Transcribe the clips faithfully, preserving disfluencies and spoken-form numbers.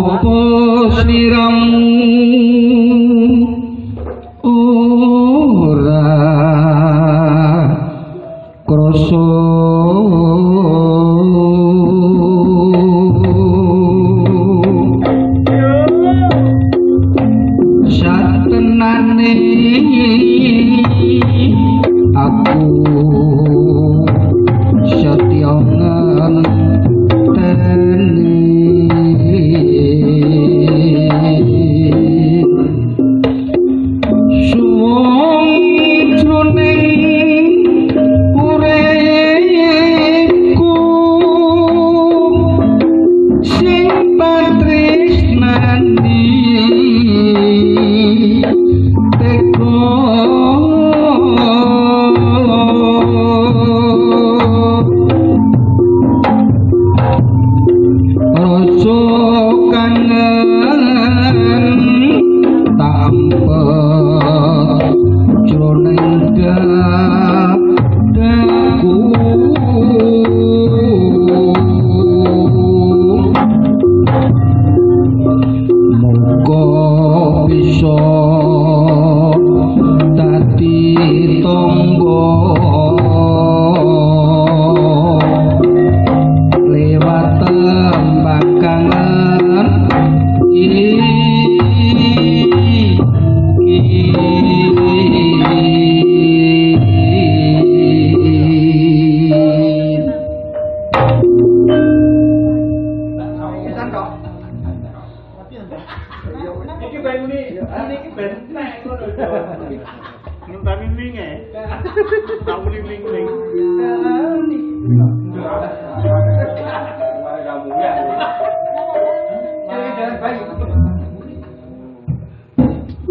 Apa sliramu ora krasa satenane aku setya nenteni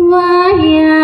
wah ya.